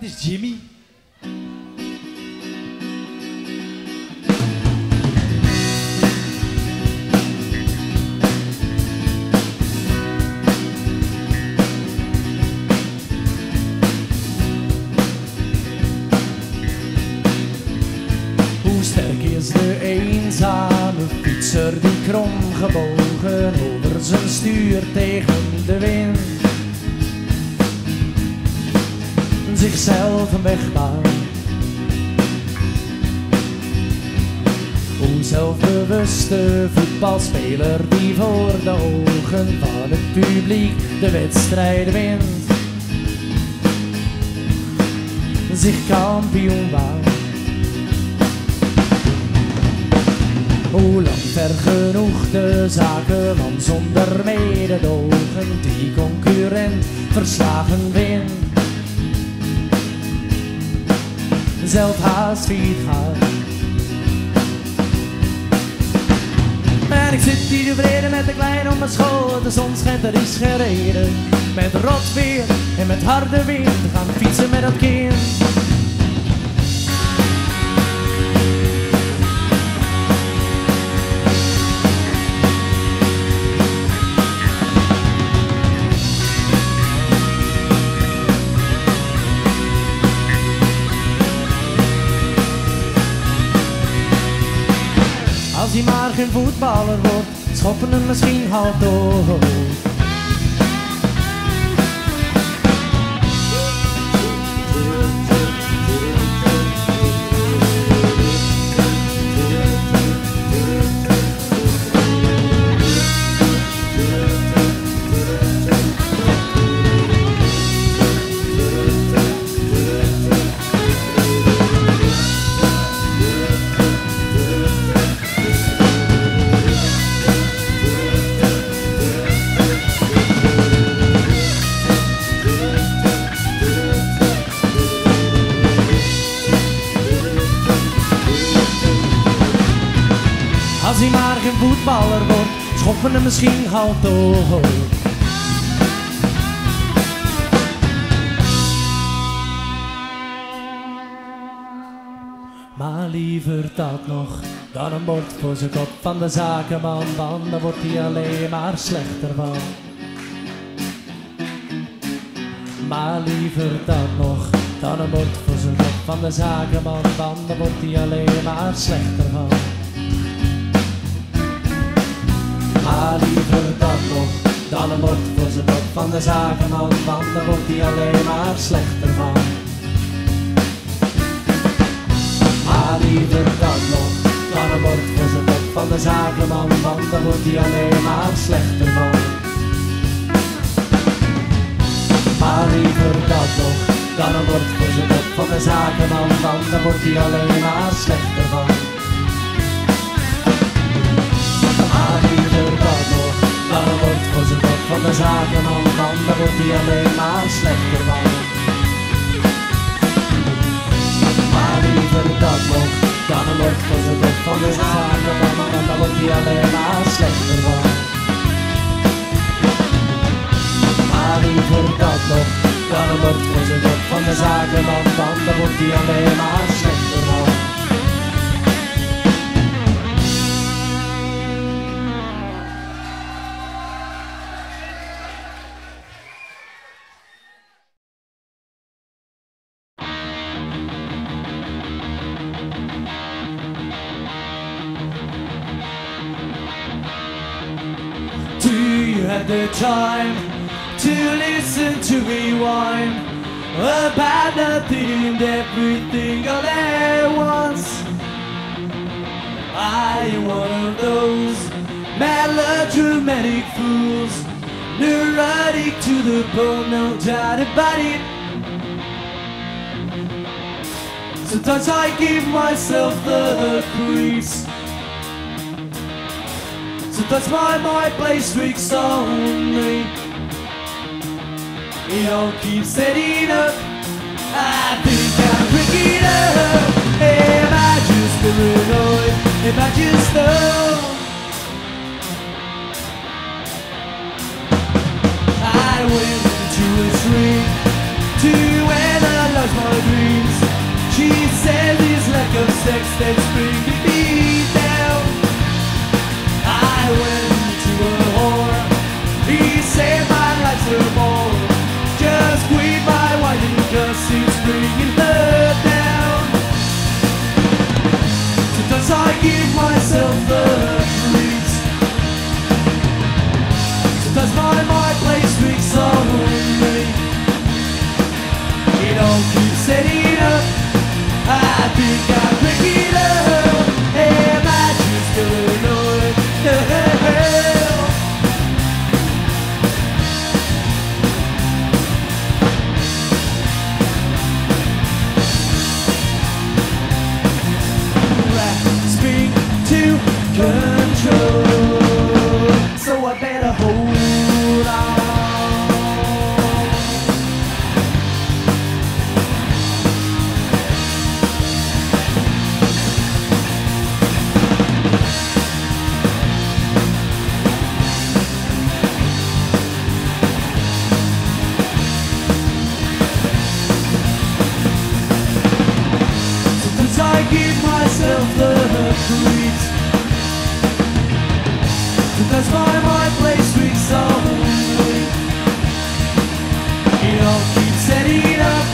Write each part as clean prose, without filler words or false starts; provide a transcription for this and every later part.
Het is Jimmy. Hoe sterk is de eenzame fietser die kromgebogen over zijn stuur tegen de wind zichzelf een weg maakt? Hoe zelfbewuste voetbalspeler die voor de ogen van het publiek de wedstrijd wint zich kampioen maakt? Hoe lang vergenoegde zakenman zonder mededogen die concurrent verslagen wint, zelf haast fiet gaat. Maar ik zit hier tevreden met de klein op mijn school. De zon schijnt, er is gereden. Met rot weer en met harde wind gaan fietsen met dat kind. Als hij maar geen voetballer wordt, schoppen hem misschien half door. Als hij maar geen voetballer wordt, schoppen hem misschien half door. Maar liever dat nog dan een bord voor zijn kop van de zakenman, want dan wordt hij alleen maar slechter van. Maar liever dat nog dan een bord voor zijn kop van de zakenman, want dan wordt hij alleen maar slechter van. Maar liever dat nog dan een bord voor zijn kop van de zakenman, want dan wordt hij alleen maar slechter van. Maar liever dat nog dan een bord voor zijn kop van de zakenman, want dan wordt hij alleen maar slechter van. Maar liever dat nog dan een bord voor zijn kop van de zakenman, want dan wordt hij alleen maar slechter van. Van de zakenman, dan wordt hij alleen maar slechter van. Maar liever dat nog dan een bord voor zijn kop van de zakenman, dan wordt hij alleen maar slechter van. Maar liever dat nog dan een bord voor zijn kop van de zakenman, dan wordt hij alleen maar slechter van. Had the time to listen to rewind about nothing and everything all at once? Are you one of those melodramatic fools, neurotic to the bone, no doubt about it? Sometimes I give myself the creeps. Sometimes my mind plays tricks on me. It all keeps setting up. I think I'm breaking up. Am I just paranoid? Am I just numb? I went into a dream to analyze my 'cause my place streaks away. It all keeps setting up.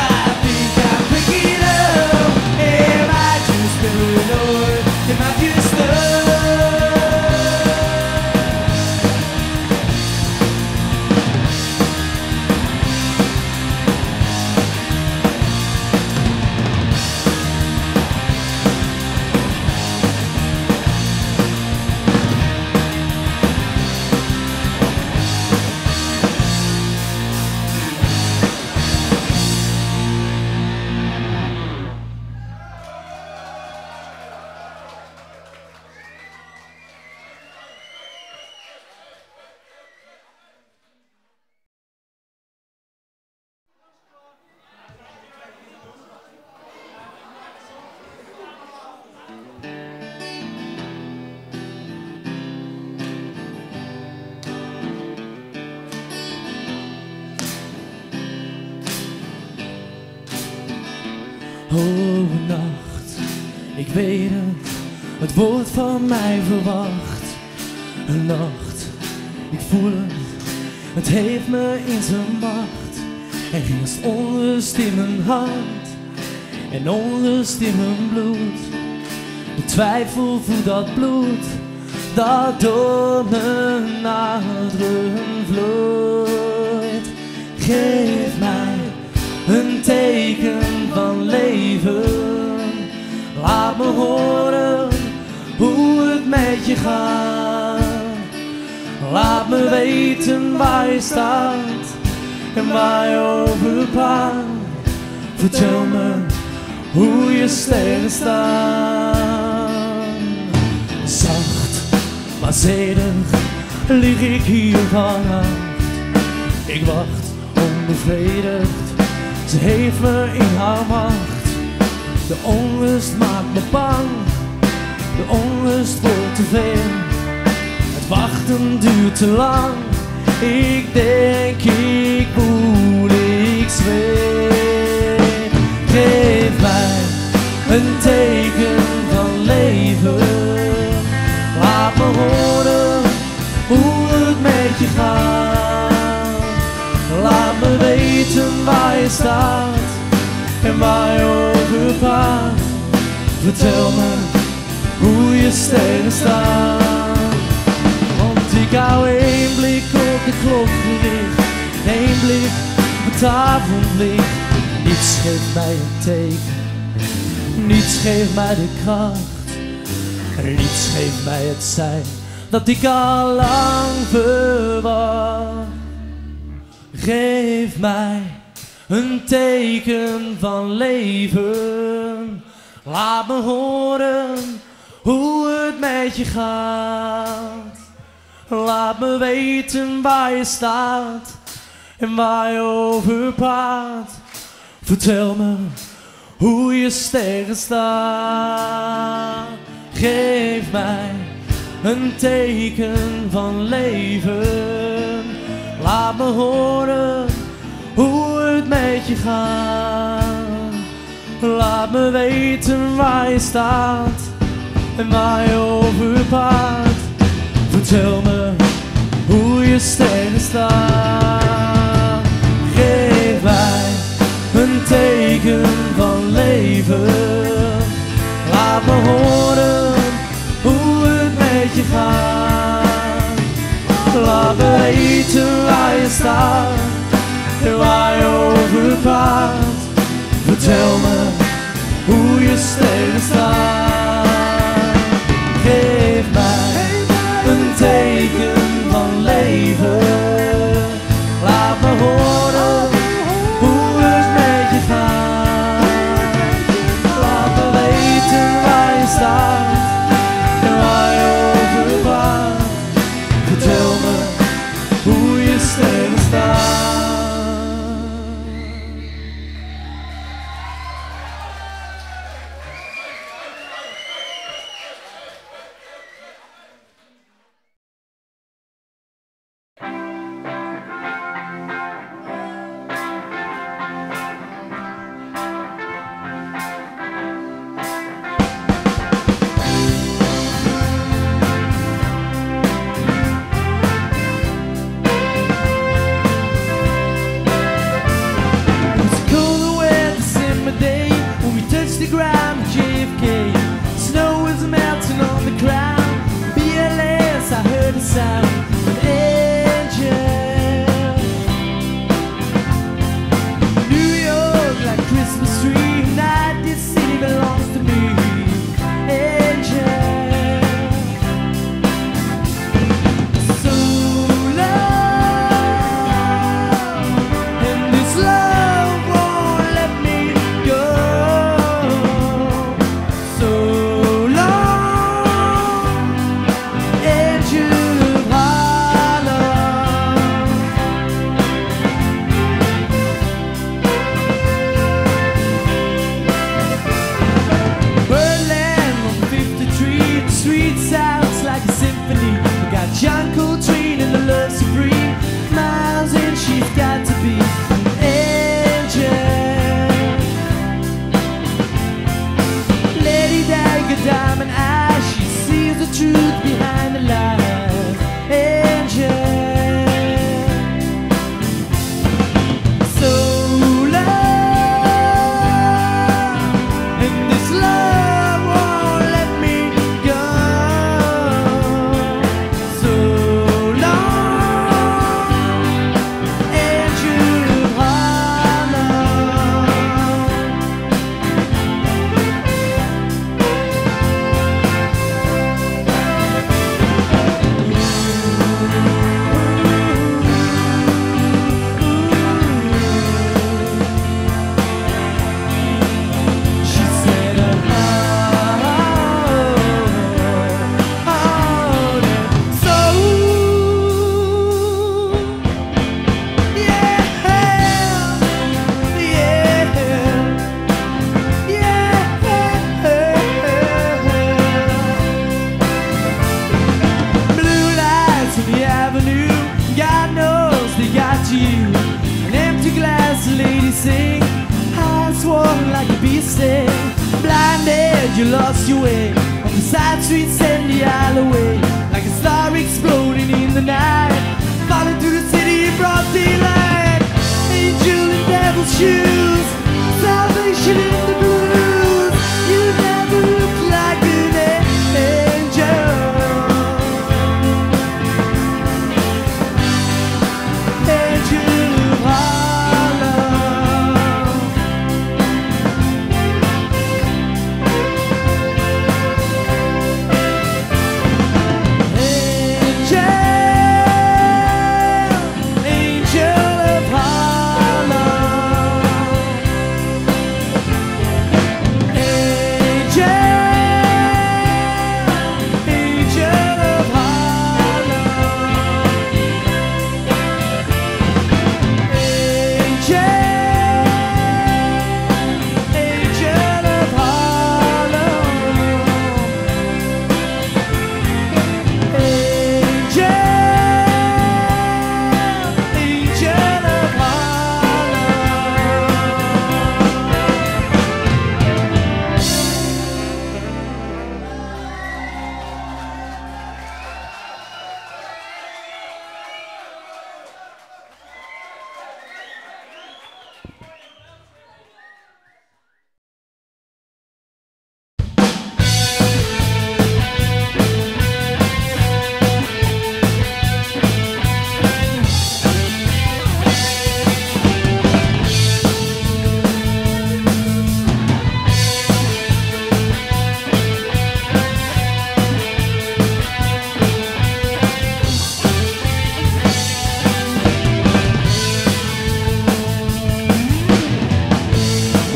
I think I'm picking up. Am I just paranoid? Am I just wordt van mij verwacht. Een nacht, ik voel het, het heeft me in zijn macht. Er heerst onrust in mijn hart en onrust in mijn bloed. De twijfel voelt dat bloed dat door mijn aderen vloeit. Geef mij een teken van leven, laat me horen hoe het met je gaat. Laat me weten waar je staat en waar je over praat. Vertel me hoe je sterren staan. Zacht, maar zedig lig ik hier vannacht. Ik wacht onbevredigd, ze heeft me in haar macht. De onrust maakt me bang, de onrust wordt te veel. Het wachten duurt te lang. Ik denk ik moet, ik zweer. Geef mij een teken van leven, laat me horen hoe het met je gaat. Laat me weten waar je staat en waar je over praat. Vertel me hoe je sterren staan. Want ik hou één blik op de klok gericht, één blik op het avondlicht. Niets geeft mij een teken, niets geeft mij de kracht, niets geeft mij het zijn dat ik al lang verwacht. Geef mij een teken van leven, laat me horen hoe het met je gaat. Laat me weten waar je staat en waar je over praat. Vertel me hoe je sterren staan. Geef mij een teken van leven, laat me horen hoe het met je gaat. Laat me weten waar je staat en waar je over praat. Vertel me hoe je sterren staan. Geef mij een teken van leven, laat me horen hoe het met je gaat. Laat me weten waar je staat en waar je over praat. Vertel me hoe je sterren staan. Geef mij een teken van leven, laat me horen hoe het met je gaat. Laat me weten waar je staat en waar je over praat. Vertel me hoe je sterren staat. you lost your way on the side streets and the alleyway, like a star exploding in the night, falling through the city in broad daylight. Angel in devil's shoes, salvation in the blues. You never look like an angel. Angel of Harlem. Angel, angel of Harlem. Angel, angel of Harlem. Angel, angel of Harlem. Angel, angel of Harlem.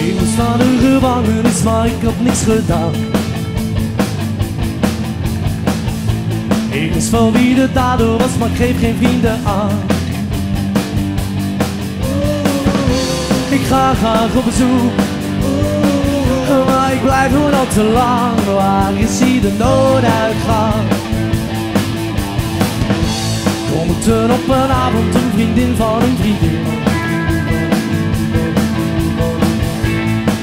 Iemand van een gevangenis, maar ik heb niks gedaan. Ik wist van wie de dader was, maar ik geef geen vrienden aan. Ik ga graag op bezoek, maar ik blijf gewoon al te lang. Waar is hier de nooduitgang? Kom ik er op een avond een vriendin van een vriendin?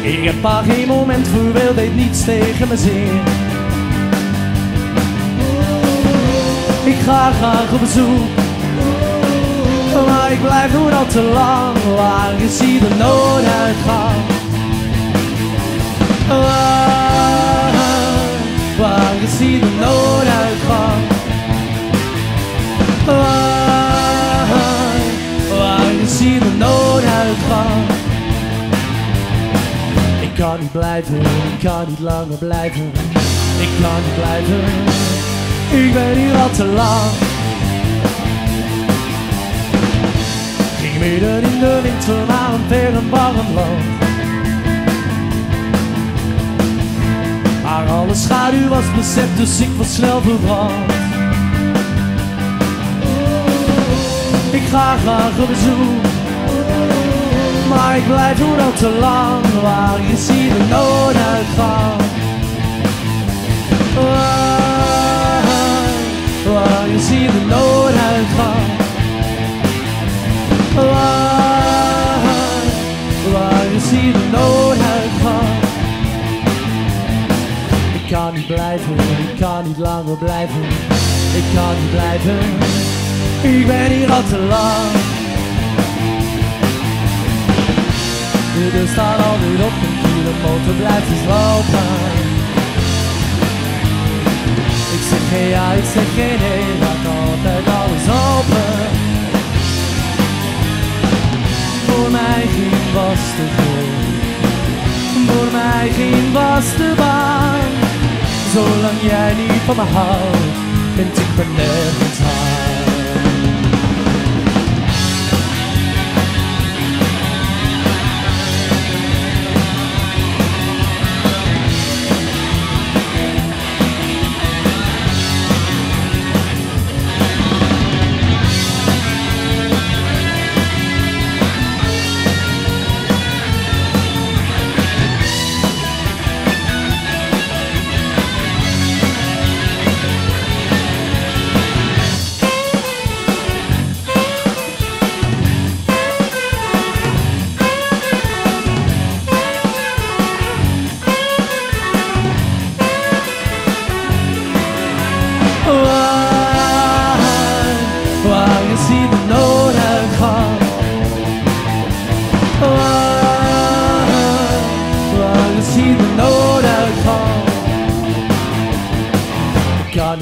Ik heb haar geen moment verweeld, deed niets tegen mijn zin. Ik ga graag op bezoek, maar ik blijf gewoon al te lang. Waar is hier de nooduitgang? Waar is hier de nooduitgang? Waar is hier de nooduitgang? Ik kan niet blijven, ik kan niet langer blijven. Ik kan niet blijven, ik ben hier al te lang. Ging midden in de winter naar een ver en warm land, maar alle schaduw was beseft, dus ik was snel verbrand. Ik ga graag op bezoek, maar ik blijf hoe al te lang. Waar is hier de nooduitgang? Waar is hier de nooduitgang? Waar is hier de nooduitgang? Ik kan niet blijven, ik kan niet langer blijven. Ik kan niet blijven, ik ben hier al te lang. De deur staat alweer op en de motor blijft dus lopen. Ik zeg geen ja, ik zeg geen nee, laat altijd alles open. Voor mij geen was te veel, voor mij geen was te waar. Zolang jij niet van me houdt, vind ik me nergens aan.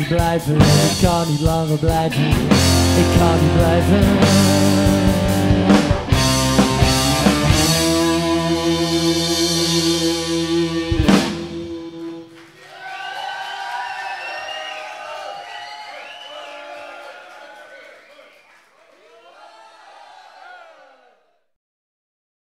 niet blijven, ik kan niet langer blijven, ik kan niet blijven.